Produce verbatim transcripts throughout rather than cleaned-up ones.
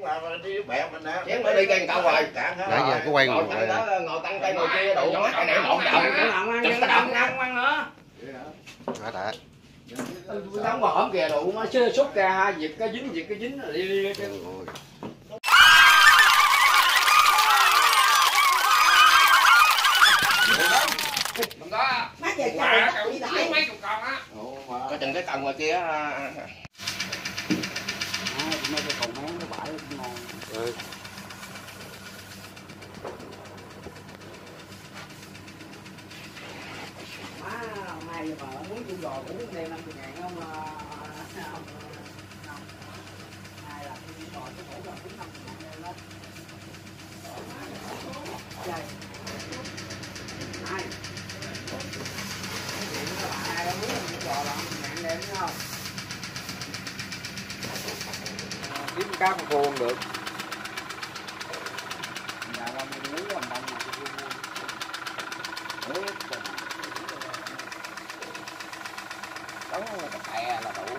Nãy giờ có quay ngồi tăng tay ngồi kia đủ nó cái này lộn đậu. Tôi tắm mà hổm kìa đủ nó xuất ra ha, giật cái dính giật cái dính rồi đi đi cái. Có chừng cái cần ngoài kia ha. Mấy cái cầu máng cái bãi cũng ngon. Ừ. Má mai giờ mà muốn chung đò cũng đem năm mươi ngàn không? Không. Ai là chung đò chứ cũng là cũng năm mươi ngàn lên. Trời. Ai. Các bạn ai muốn chung đò là năm mươi ngàn đem đúng không? Kiếm cá con khô không được. Nhà làm nuôi làm bằng mà không mua. Đấy. Đóng người ta bè là đủ.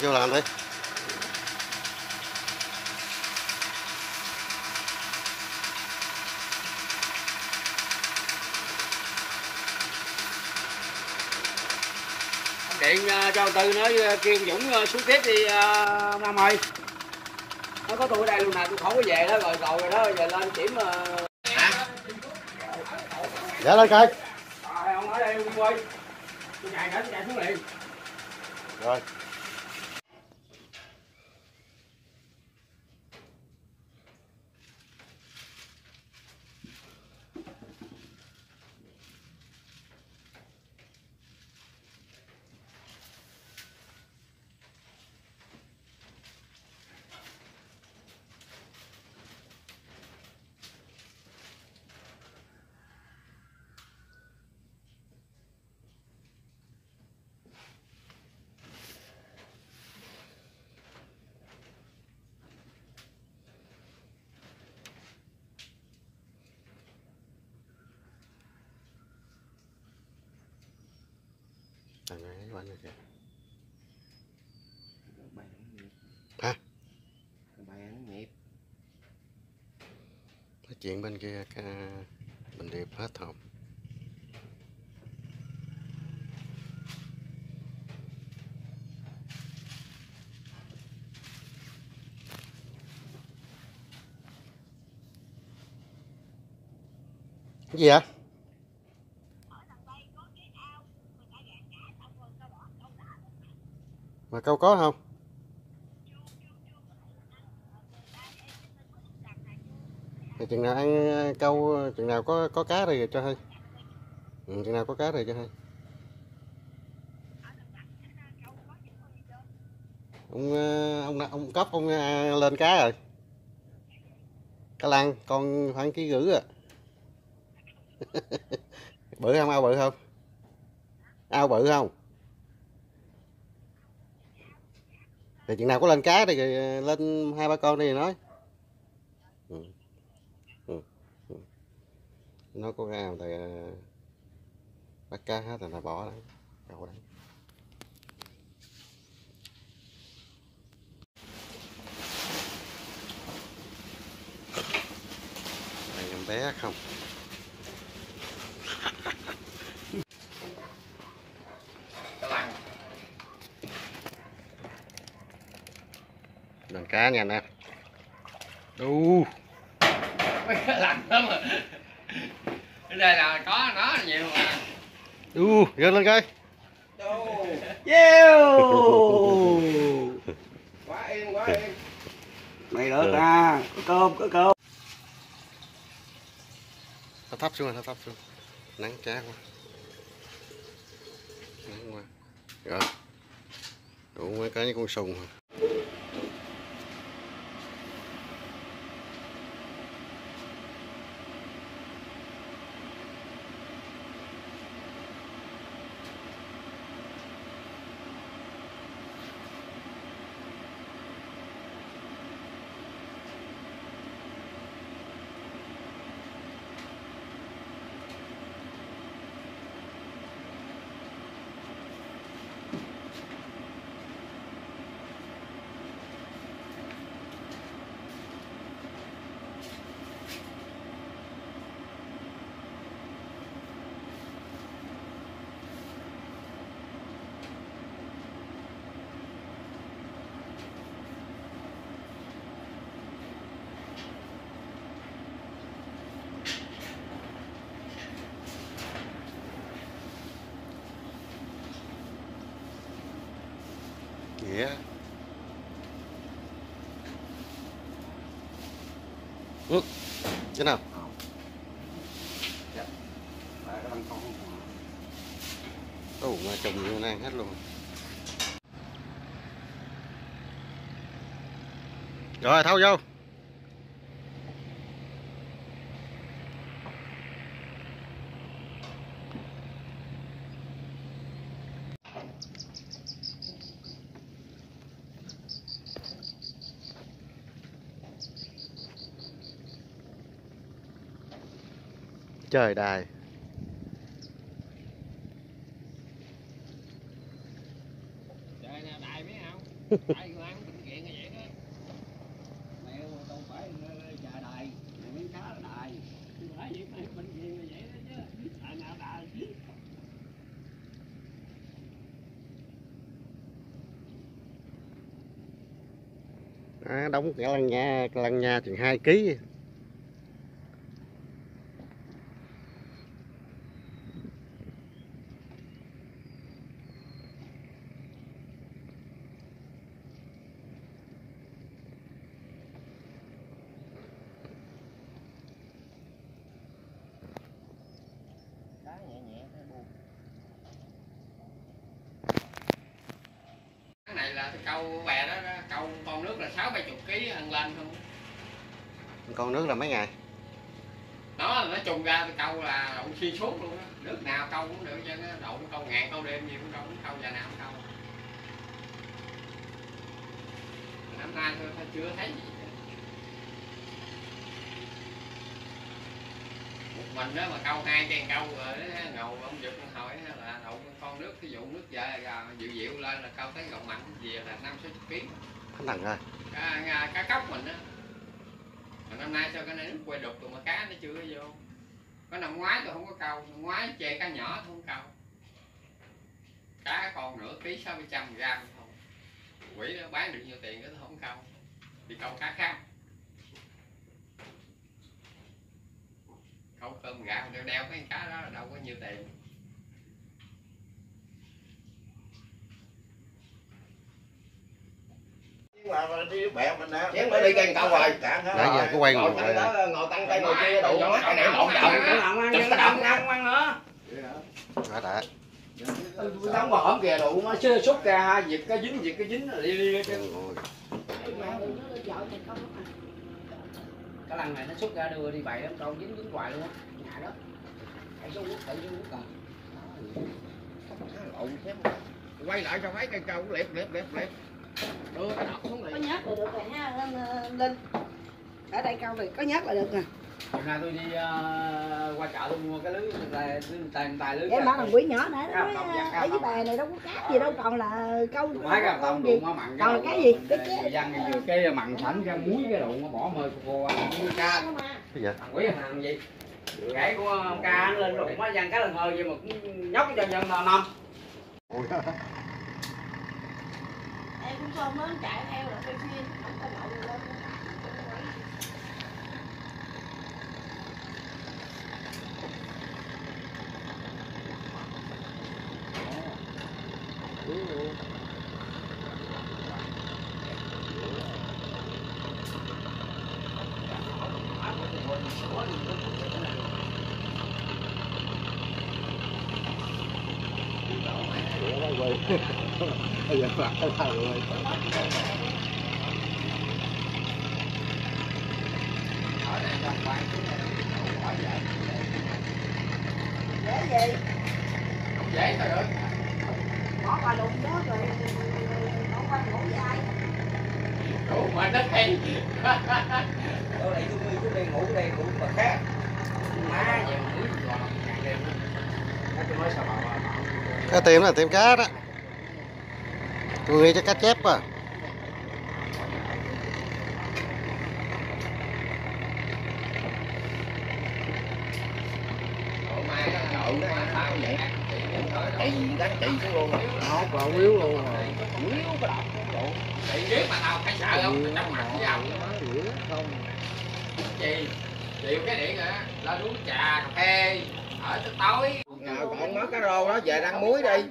Vô làm đi. Điện cho Tư nói Kiên Dũng xuống tiếp đi Nam ơi. Nó có tôi ở đây luôn nè, tôi không có về đó rồi rồi rồi đó, giờ lên điểm mà. Dạ lên coi. Rồi ông ở đây luôn ơi. Tôi chạy nữa, tôi chạy xuống liền. Rồi. Thằng này quanh này kìa. Bài nó nghiệp. Hả? Bài nó nghiệp. Nói chuyện bên kia mình điệp hết hồn. Cái gì vậy? Mà câu có không? Thì chừng nào ăn câu, chừng nào có có cá thì cho hay. Ừ, chừng nào có cá thì cho hay. Ông ông ông Cốc ông lên cá rồi. Cá lăng con khoảng ký rưỡi à. Bự không, ao bự không? Ao bự không? Thì chừng nào có lên cá thì lên hai ba con đi nói. Ừ. Ừ. Ừ. Nó có ao thì bắt cá hết rồi là bỏ đấy. Cậu đấy. Này em bé không? Đàn cá nha nè. Đu. Mấy cái lạnh lắm à. Ở đây là có nó nhiều mà. Đu, gật lên coi. Đu. Quá yên, quá yên. Mày đỡ ra, có cơm, có cơm. Nó thấp xuống rồi, nó thấp xuống. Nắng chát quá. Nắng quá. Rồi. Đủ mấy cái con sùng rồi. nghĩa. Ừ. Thế nào? Ồ, mà trồng nhiều nang hết luôn. Rồi thâu vô. Trời đài. Trời nào đài biết không? Đài Loan bệnh viện như vậy đó. Mẹ không phải trời đài, mẹ miếng cá đài. Không phải vậy mày bệnh viện như vậy đó chứ. Trời nào đài. Đó, đóng cái lăng nha, lăng nha chừng hai ký. Câu bè đó, câu con nước là sáu bảy mươi ký ăn lên không. Con nước là mấy ngày? Đó nó trùng ra câu là ông xuyên suốt luôn đó. Nước nào câu cũng được chứ, nó đậu câu ngàn câu đêm gì cũng câu, câu giờ nào câu. Năm nay tôi chưa thấy gì. Một mình đó mà câu hai cây câu rồi ngầu ông giật hỏi là đậu con nước, ví dụ nước về dịu dịu lên là câu tới gọng mạnh về là năm sáu mươi ký. Thằng ơi. Cá, cá cóc mình á. Mà năm nay sao cái này nước quay đục tụi mà cá nó chưa vô. Có năm ngoái tôi không có câu, năm ngoái chê cá nhỏ tôi không câu. Cá còn nửa ký sáu trăm gram thôi. Quỷ nó bán được nhiều tiền đó tôi không câu. Thì câu cá khác. Câu cơm gạo đeo đeo cái cá đó là đâu có nhiều tiền. Mà đi bè mình á, chén mới đi cây câu rồi, cạn hết. Nãy giờ có quay ngồi rồi. Ngồi tăng cây ngồi kia đủ hết, cái này lộn đầu. Đừng có động ăn ăn nữa. Đó đã. Tôi đóng vào hổm kìa đủ nó xúc ra ha, giật cái dính giật cái dính rồi đi đi cái. Cái lần này nó xúc ra đưa đi bậy lắm, câu dính dính hoài luôn á. Nhà đó. Phải xuống nước, phải xuống nước rồi. Lộn xém. Quay lại cho mấy cây câu cũng lẹp lẹp lẹp lẹp. Đưa, có nhát là được rồi ha Linh. Ở đây câu này có nhát là được nè. Hôm nay tôi đi uh, qua chợ tôi mua cái lưới tài tài, tài lưới. Em bán thằng Quý nhỏ nãy nó ở dưới bè này đâu có cá gì đâu, còn là câu con gì. Còn cái gì? Cái cái cái cái mặn sẵn ra muối cái đụng nó bỏ mơi cô ca. Cái gì? Quý hàng gì? Cái của ông ca lên đụng nó giăng cái lần hơi vậy mà cũng nhóc cho nhân năm. Em cũng cho mới chạy theo là cây chuyên, không có lậu được đâu. Bây giờ phạt cái thằng rồi. Ở đây trong quán chúng ta đổ bỏ vậy. Dễ gì? Không dễ thôi được. Bỏ qua đụng đó rồi bỏ qua đổ với ai? Đủ mà đất hay. Ở đây tôi ngủ đây ngủ đây ngủ mà khác. Má giờ ngủ rồi. Tôi nói sao bảo. Cái tiệm là tiệm cá đó. Tôi nghe cho cá chép à. Cái gì đó chị xuống luôn rồi. Nó còn yếu luôn rồi. Yếu có đọc không? Chị mà tao phải sợ không? Trong mặt với ông. Không. Chị, chị cái điện rồi á, lo uống trà, cà phê, ở tới tối. Còn mất cái rô đó về ăn muối đi.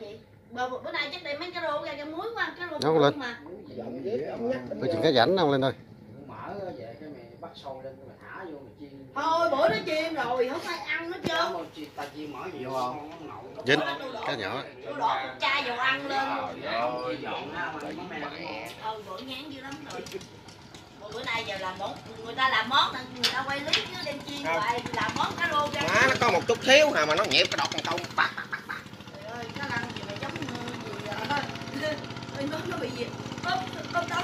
Bờ, bữa nay chắc đem mấy cái rô ra cái muối quá, cái rô muối mà. Tôi chừng cái rảnh không lên thôi. Mở về cái mày bắt sôi lên rồi thả vô mà chiên. Thôi bữa nó chiên rồi, không ai ăn nó chứ. Ta chiên mở nhiều không? Dính cá nhỏ. Tôi đổ một chai dầu ăn lên. Rồi dọn á, ừ bữa ngán dữ lắm rồi. Bữa nay giờ làm món, người ta làm món người ta quay clip chứ đem chiên hoài làm món cá rô ra. Má nó có một chút xíu hà mà nó nhẹp cái đọt con câu bạc bạc bạc. Trời ơi, nó ăn gì mà giống gì vậy thôi. Ơi nó nó bị gì? Cốp cốp cốp.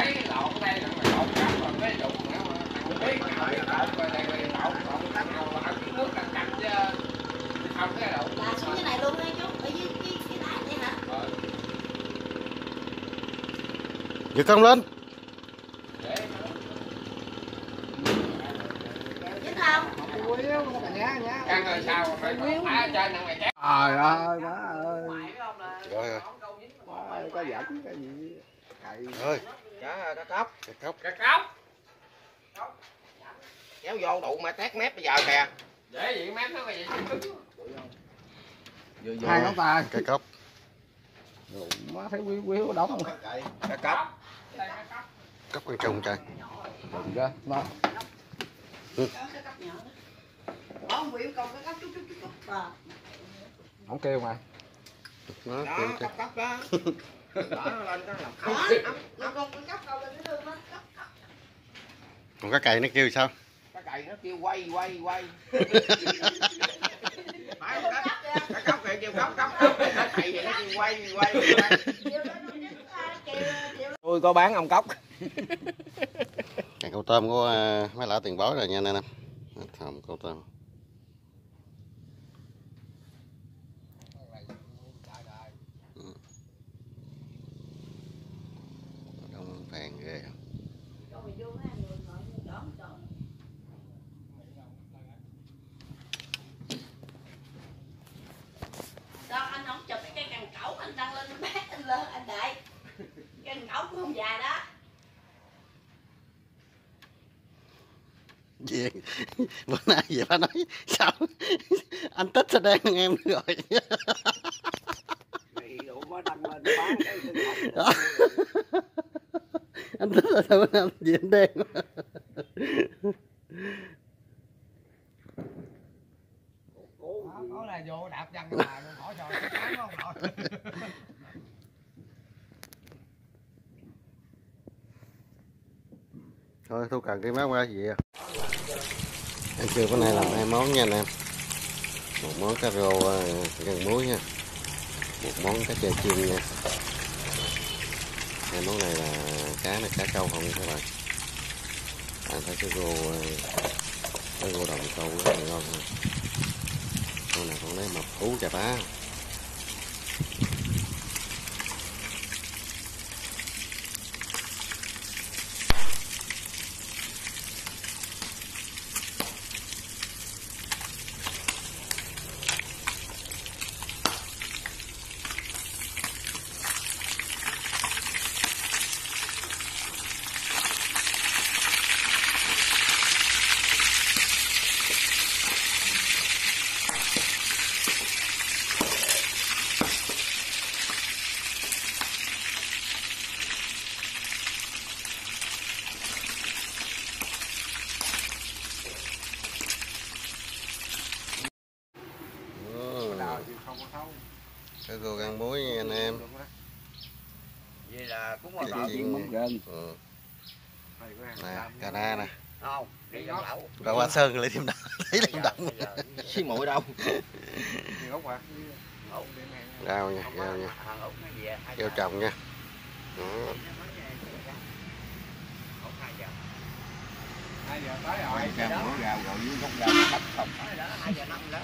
Giật không lên. Giật không? Căng rồi sao mà phải phá trên này kéo. Trời ơi má ơi. Trời ơi. Có dẫn cái gì? Trời cá cá cóc, cá cóc, cá cóc. Kéo vô đụ mà tét mép bây giờ kìa. Để vậy mép nó vậy cứng. Hai ngón tay cá cóc. Má thấy quý quý đóng không? Cá cóc. Cóc con trùng trời. Ra, má. Ông Quyệu còn cái cóc chút chút chút. Không kêu mà. Nó kêu kìa. Cóc đó. Nó lên nó làm khó. Nó con con cóc đâu lên nó thương á. Còn cá cày nó kêu sao? Cá cày nó kêu quay quay quay. Phải không đó? Cá cóc kìa kêu cóc cóc cóc. Cá cày thì nó kêu quay quay quay. Tôi có bán ông cóc. Câu tôm có mấy lạ tiền bói rồi nha anh em. Thầm câu tôm. Đông phèn ghê. Đó anh không chụp cái càng cẩu anh đăng lên anh bác anh lên anh đại. Càng cẩu cũng không già đó. Gì? Bữa nay vậy ba nói sao anh tích sẽ đen em rồi. Anh tích là sao anh gì anh đen. Nói là vô đạp văng là hỏi cho cái không rồi. Thôi tôi cần cái má qua gì vậy? Ăn trưa bữa nay làm hai món nha anh em. Một món cá rô gần muối nha. Một món cá chê chiên nha. Hai món này là cá này cá câu không các bạn. Bạn thấy cái rô cá rô đồng câu rất là ngon ha. Con này con lấy mập ú chà bá. Nè, cà ra nè. Không, đi gió lậu. Rồi qua Sơn lấy thêm đậu, lấy thêm đậu. Xí muội đâu. Ốc hả? Rau nha, rau nha. Rau trồng nha. Đó. hai giờ tới rồi. Rau gạo gạo dưới gốc rau bắt xong. hai giờ năm đó.